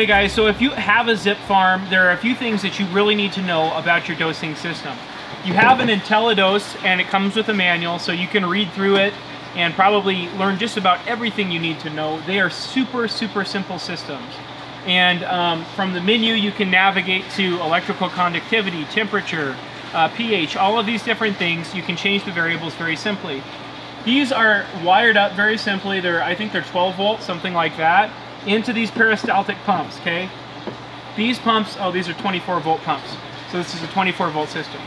Hey guys, so if you have a ZipFarm, there are a few things that you really need to know about your dosing system. You have an IntelliDose and it comes with a manual, so you can read through it and probably learn just about everything you need to know. They are super, super simple systems. And from the menu, you can navigate to electrical conductivity, temperature, pH, all of these different things. You can change the variables very simply. These are wired up very simply. I think they're 12 volts, something like that, into these peristaltic pumps, okay? These pumps, oh, these are 24 volt pumps. So this is a 24 volt system.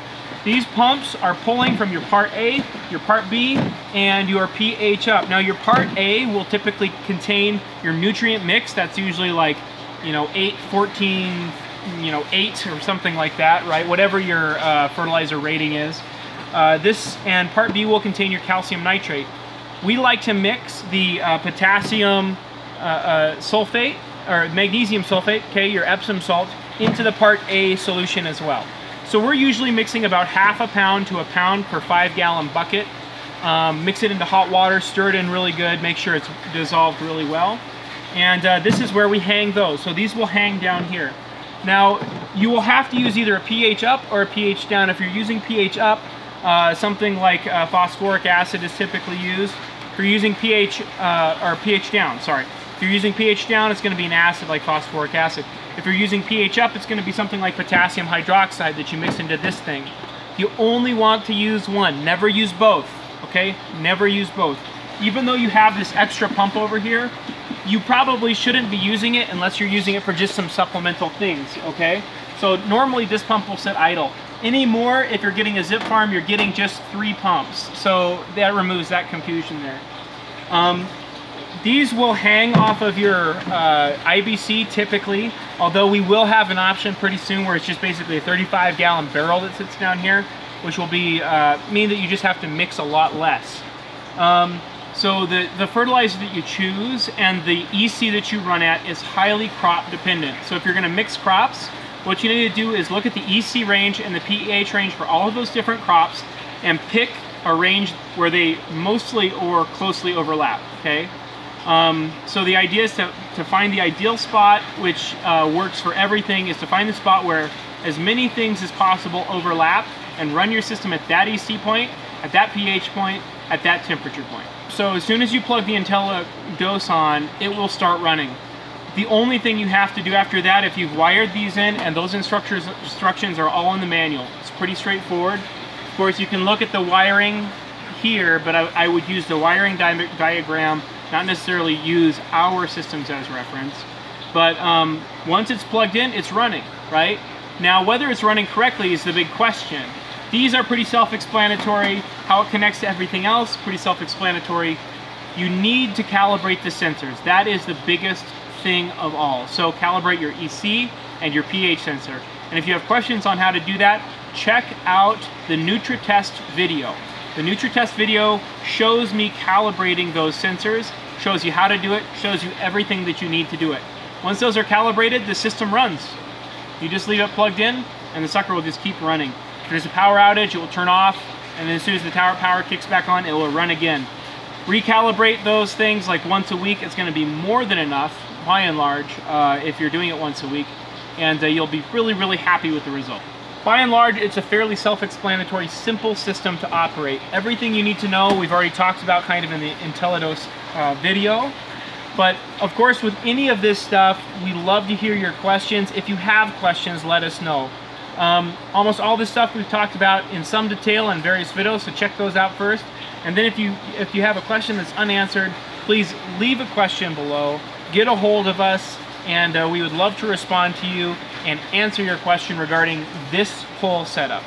These pumps are pulling from your part A, your part B, and your pH up. Now your part A will typically contain your nutrient mix. That's usually like, you know, 8, 14, you know, 8 or something like that, right? Whatever your fertilizer rating is. This and part B will contain your calcium nitrate. We like to mix the potassium sulfate or magnesium sulfate, okay, your Epsom salt, into the part A solution as well. So we're usually mixing about half a pound to a pound per 5 gallon bucket. Mix it into hot water, stir it in really good, make sure it's dissolved really well. And this is where we hang those. So these will hang down here. Now you will have to use either a pH up or a pH down. If you're using pH up, something like phosphoric acid is typically used. If you're using pH down, it's going to be an acid like phosphoric acid. If you're using pH up, it's going to be something like potassium hydroxide that you mix into this thing. You only want to use one. Never use both, okay? Never use both. Even though you have this extra pump over here, you probably shouldn't be using it unless you're using it for just some supplemental things, okay? So normally this pump will sit idle. Anymore, if you're getting a ZipFarm, you're getting just 3 pumps. So that removes that confusion there. These will hang off of your IBC typically, although we will have an option pretty soon where it's just basically a 35 gallon barrel that sits down here, which will be mean that you just have to mix a lot less. So the fertilizer that you choose and the EC that you run at is highly crop dependent. So if you're gonna mix crops, what you need to do is look at the EC range and the pH range for all of those different crops and pick a range where they mostly or closely overlap, okay? So the idea is to find the ideal spot, which works for everything, is to find the spot where as many things as possible overlap and run your system at that EC point, at that pH point, at that temperature point. So as soon as you plug the IntelliDose on, it will start running. The only thing you have to do after that, if you've wired these in, and those instructions are all in the manual. It's pretty straightforward. Of course, you can look at the wiring here, but I would use the wiring diagram, not necessarily use our systems as reference. But once it's plugged in, it's running, right? Now, whether it's running correctly is the big question. These are pretty self-explanatory. How it connects to everything else, pretty self-explanatory. You need to calibrate the sensors. That is the biggest thing of all. So calibrate your EC and your pH sensor. And if you have questions on how to do that, check out the NutriTest video. The NutriTest video shows me calibrating those sensors, shows you how to do it, shows you everything that you need to do it. Once those are calibrated, the system runs. You just leave it plugged in and the sucker will just keep running. If there's a power outage, it will turn off, and then as soon as the power kicks back on, it will run again. Recalibrate those things like once a week. It's going to be more than enough, by and large, if you're doing it once a week, and you'll be really, really happy with the result. By and large, it's a fairly self-explanatory, simple system to operate. Everything you need to know, we've already talked about kind of in the IntelliDose video. But of course, with any of this stuff, we love to hear your questions. If you have questions, let us know. Almost all this stuff we've talked about in some detail in various videos, so check those out first. And then if you have a question that's unanswered, please leave a question below, get a hold of us, and we would love to respond to you and answer your question regarding this whole setup.